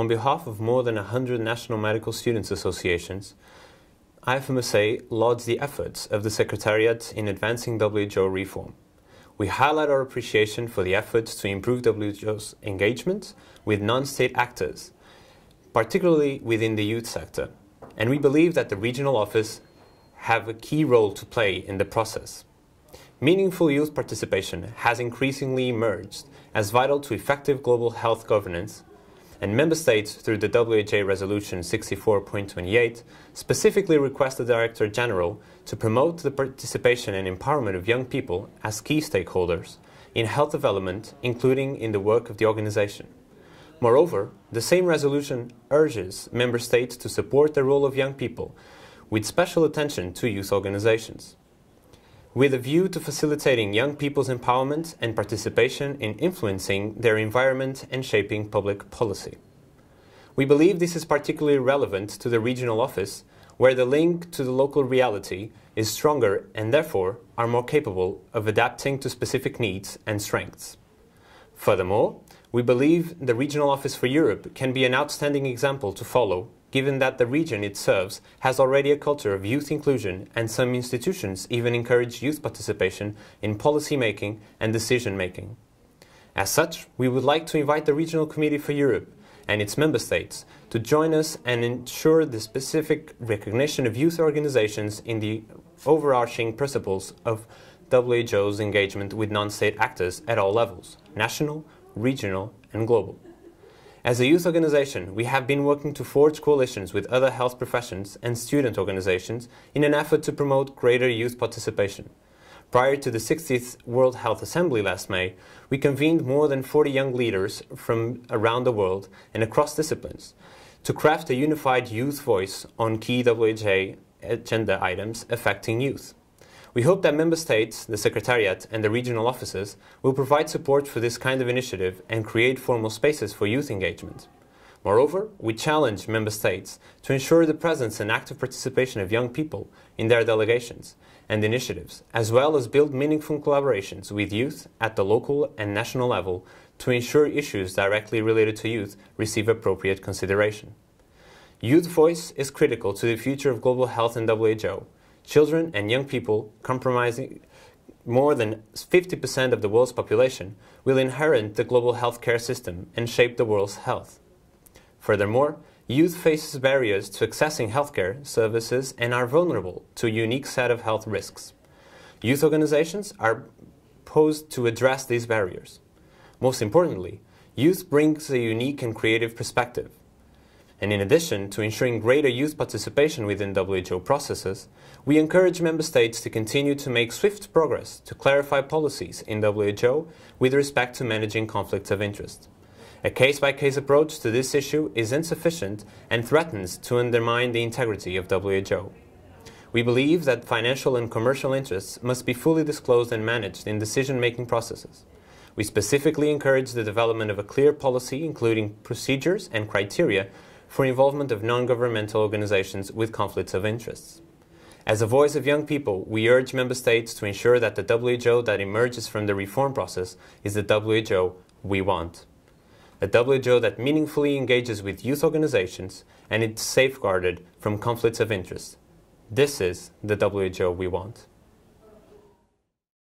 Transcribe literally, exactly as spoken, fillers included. on behalf of more than one hundred national medical students' associations, I F M S A lauds the efforts of the Secretariat in advancing W H O reform. We highlight our appreciation for the efforts to improve W H O's engagement with non-state actors, particularly within the youth sector, and we believe that the regional office have a key role to play in the process. Meaningful youth participation has increasingly emerged as vital to effective global health governance, and member states, through the W H O Resolution sixty-four point twenty-eight, specifically request the Director General to promote the participation and empowerment of young people as key stakeholders in health development, including in the work of the organization. Moreover, the same resolution urges member states to support the role of young people, with special attention to youth organizations. With a view to facilitating young people's empowerment and participation in influencing their environment and shaping public policy. We believe this is particularly relevant to the regional office, where the link to the local reality is stronger and therefore are more capable of adapting to specific needs and strengths. Furthermore, we believe the Regional Office for Europe can be an outstanding example to follow, given that the region it serves has already a culture of youth inclusion, and some institutions even encourage youth participation in policy making and decision making. As such, we would like to invite the Regional Committee for Europe and its member states to join us and ensure the specific recognition of youth organizations in the overarching principles of W H O's engagement with non-state actors at all levels, national, regional and global. As a youth organization, we have been working to forge coalitions with other health professions and student organizations in an effort to promote greater youth participation. Prior to the sixtieth World Health Assembly last May, we convened more than forty young leaders from around the world and across disciplines to craft a unified youth voice on key W H O agenda items affecting youth. We hope that member states, the Secretariat and the regional offices will provide support for this kind of initiative and create formal spaces for youth engagement. Moreover, we challenge member states to ensure the presence and active participation of young people in their delegations and initiatives, as well as build meaningful collaborations with youth at the local and national level to ensure issues directly related to youth receive appropriate consideration. Youth voice is critical to the future of global health and W H O. Children and young people, comprising more than fifty percent of the world's population, will inherit the global healthcare system and shape the world's health. Furthermore, youth faces barriers to accessing healthcare services and are vulnerable to a unique set of health risks. Youth organizations are posed to address these barriers. Most importantly, youth brings a unique and creative perspective. And in addition to ensuring greater youth participation within W H O processes, we encourage member states to continue to make swift progress to clarify policies in W H O with respect to managing conflicts of interest. A case-by-case approach to this issue is insufficient and threatens to undermine the integrity of W H O. We believe that financial and commercial interests must be fully disclosed and managed in decision-making processes. We specifically encourage the development of a clear policy, including procedures and criteria for involvement of non-governmental organizations with conflicts of interests. As a voice of young people, we urge member states to ensure that the W H O that emerges from the reform process is the W H O we want. A W H O that meaningfully engages with youth organizations and is safeguarded from conflicts of interest. This is the W H O we want.